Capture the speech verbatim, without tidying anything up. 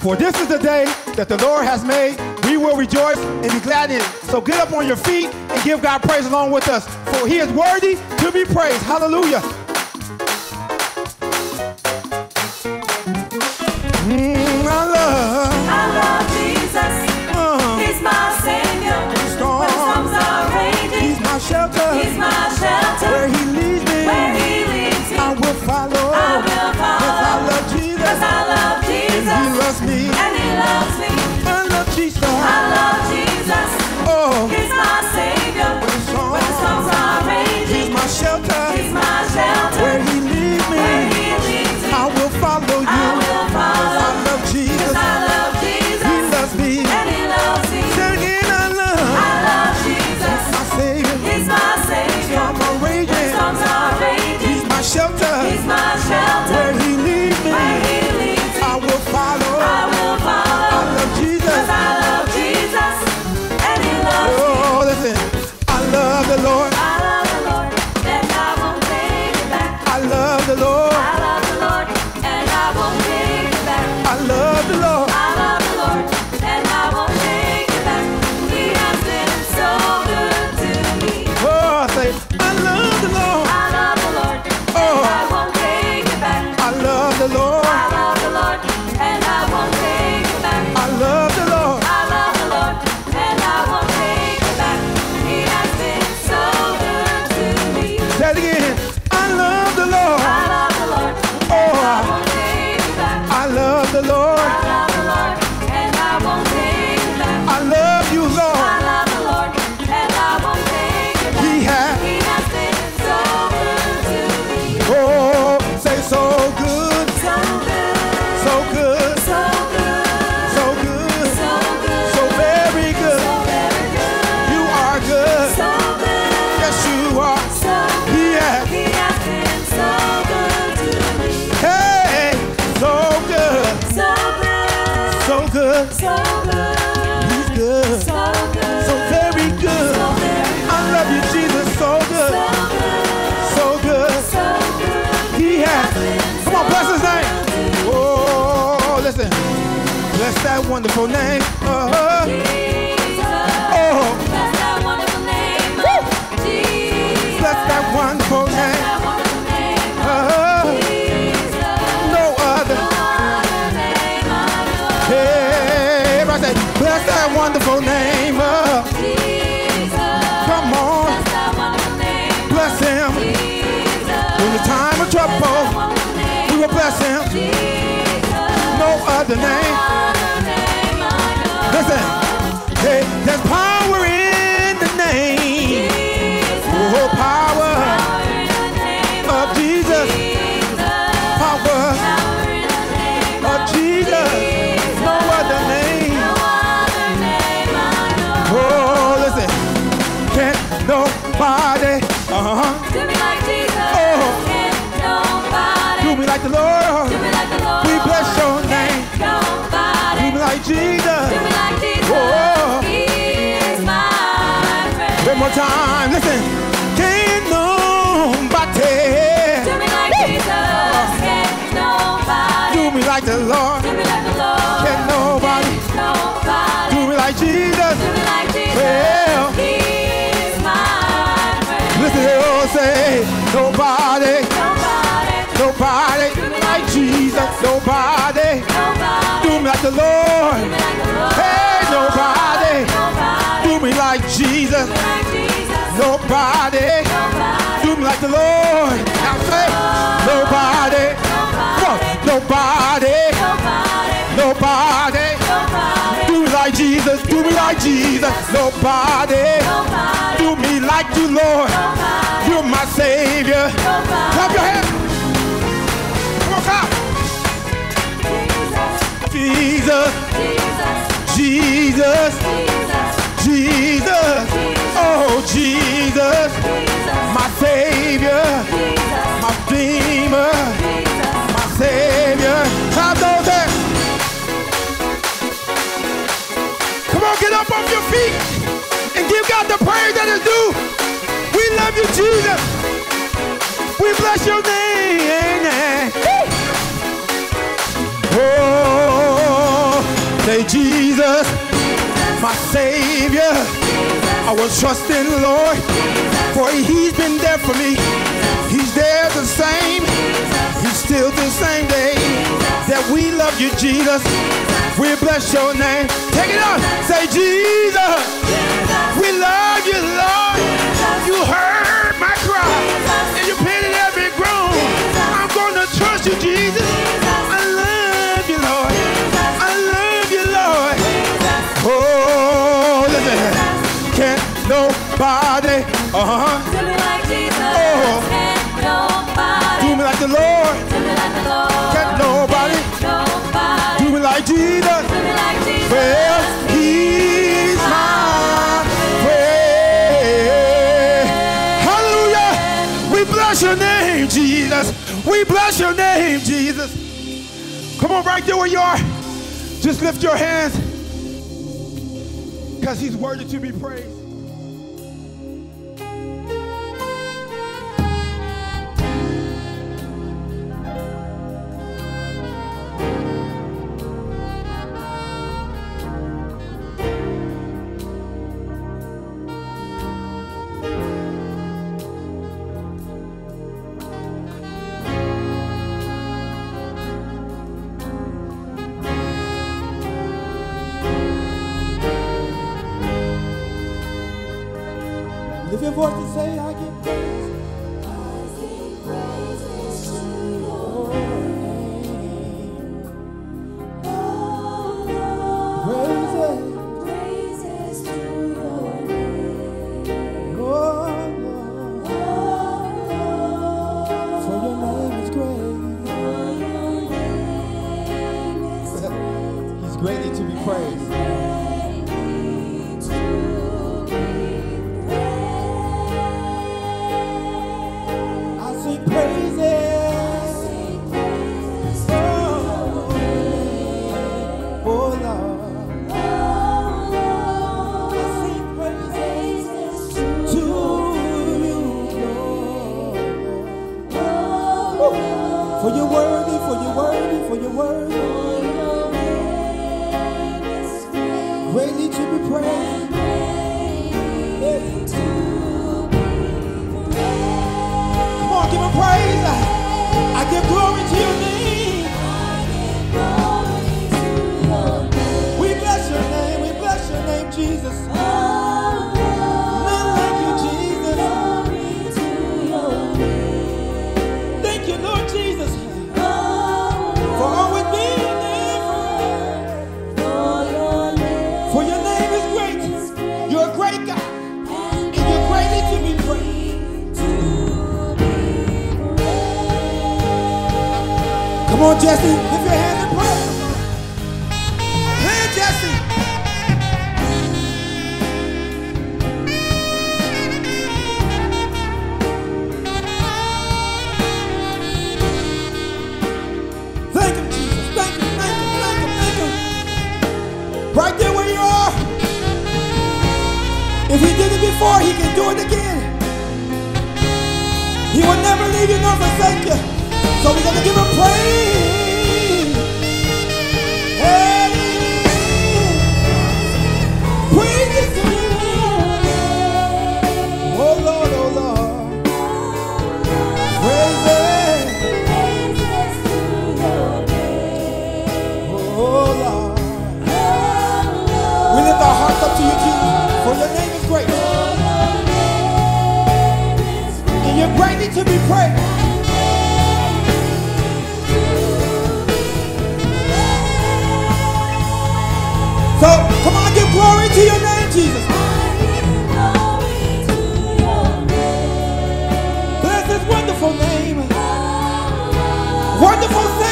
For this is the day that the Lord has made. We will rejoice and be glad in it. So get up on your feet and give God praise along with us. For he is worthy to be praised. Hallelujah. Mm, I love. I love Jesus. Uh, he's my Savior. Storm. When the storms are raging. He's my shelter. He's my shelter. Where he leads me. Where he leads me. I will follow. I will follow. Cause I love Jesus. Cause I love Jesus. And he loves me. And he loves me. I love Jesus. I love Jesus. Oh. He's my Savior. When the storms, when the storms are raging. He's my shelter. He's my shelter. Where he leads me. Where he leads me. I will follow you. I will follow. Jesus. I love Jesus. He loves me. And he loves me. Singing I love. I love Jesus. My Savior. He's my Savior. Storms are raging. Storms are raging. He's my shelter. He's my shelter. Where he leads me. Where he leads me. I will follow. I will follow. I love Jesus. I love Jesus. And he loves me. Oh, listen. I love the Lord. I love the Lord. And I won't take it back. I love the Lord. I love the Lord. And I won't take it back. I love I love the Lord, and I won't take it back. He has been so good to me. Oh, I say, I love the Lord. I love the Lord, and oh. I won't take it back. I love the Lord. I love the Lord, and I won't take it back. I love the Lord. I love the Lord, and I won't take it back. He has been so good to me. Say it again. I love the Lord. I love the Lord, and oh. I won't take it back. I love the Lord. So good. He's good. So good. So very good. So very good. I love you, Jesus. So good. So good. So good. He has. Come on, bless his name. Oh, listen. Bless that wonderful name. Uh-huh. Jesus. Oh. Bless that wonderful name. Woo. Jesus. Bless that wonderful name. Bless that wonderful name of Jesus. Come on. Bless that wonderful name. Bless him. Jesus. In the time of trouble, we will bless him. Jesus. No other name. Listen. Hey, there's power in the name. Jesus. Oh, power. Power in the name of Jesus. Jesus. Power. Power in the name of Jesus. Jesus. No other name. Nobody, uh-huh. Do me like Jesus, oh. Can't nobody. Do me like the Lord, do me like the Lord. We bless your name, nobody. Do me like Jesus, do me like Jesus, oh. He's my friend. One more time, listen. Can't nobody. Do me like Woo. Jesus, uh-huh. Can't nobody. Do me like the Lord, do me like the Lord. Can't nobody, can't nobody. Do me like Jesus, do me like Jesus, well. Say nobody, nobody, nobody, do me like Jesus, nobody, nobody, do me like the Lord, do me like the Lord. Hey, nobody, nobody, do me like Jesus, do me like Jesus. Nobody, nobody, do me like the Lord, now say, nobody, nobody, nobody, nobody, nobody, do me like Jesus, do me like Jesus, nobody, nobody, do me like you, Lord. You're my Savior. Nobody. Clap your hands. Come on, clap. Jesus. Jesus. Jesus. Jesus. Jesus. Oh, Jesus. Jesus. My Savior. Jesus. My Redeemer. Jesus. My Savior. Clap those hands. Come on, get up off your feet and give God the praise that is due. We love you, Jesus. We bless your name. Oh. Say, Jesus, my Savior, I will trust in the Lord, for He's been there for me. He's there the same. He's still the same day that we love you, Jesus. We bless your name. Take it up. Say, Jesus, we love you, Lord. You heard my cry, and you painted every groan. I'm going to trust you, Jesus. I love you, Lord. I love you, Lord. Oh, listen. Can't nobody, uh-huh. Do me like Jesus. Oh. Can't nobody. Do me like the Lord. Do me like the Lord. Can't nobody. Can't nobody. Do me like Jesus. Do me like Jesus. Well, He's mine. We bless your name, Jesus. We bless your name, Jesus. Come on, right there where you are. Just lift your hands, because He's worthy to be praised. Your voice to say, I give praise. I sing praises to your name. Oh, Lord. Praises. Praises to your name. Oh, Lord. Oh, Lord. For your name is great. For your name is great. He's greatly to be praised. Come on, Jesse, lift your hands and pray. Hey, Jesse. Thank Him, Jesus. Thank Him, thank Him, thank Him, thank Him. Right there where you are. If He did it before, He can do it again. He will never leave you nor forsake you. So we're gonna give Him praise. Hey, praise to you. Oh Lord, oh Lord, praise to your name. Oh Lord, we lift our hearts up to you, Jesus, for your name is great. And you're greatly to be praised. So, come on, give glory to your name, Jesus. I give glory to your name. Bless His wonderful name. Wonderful name.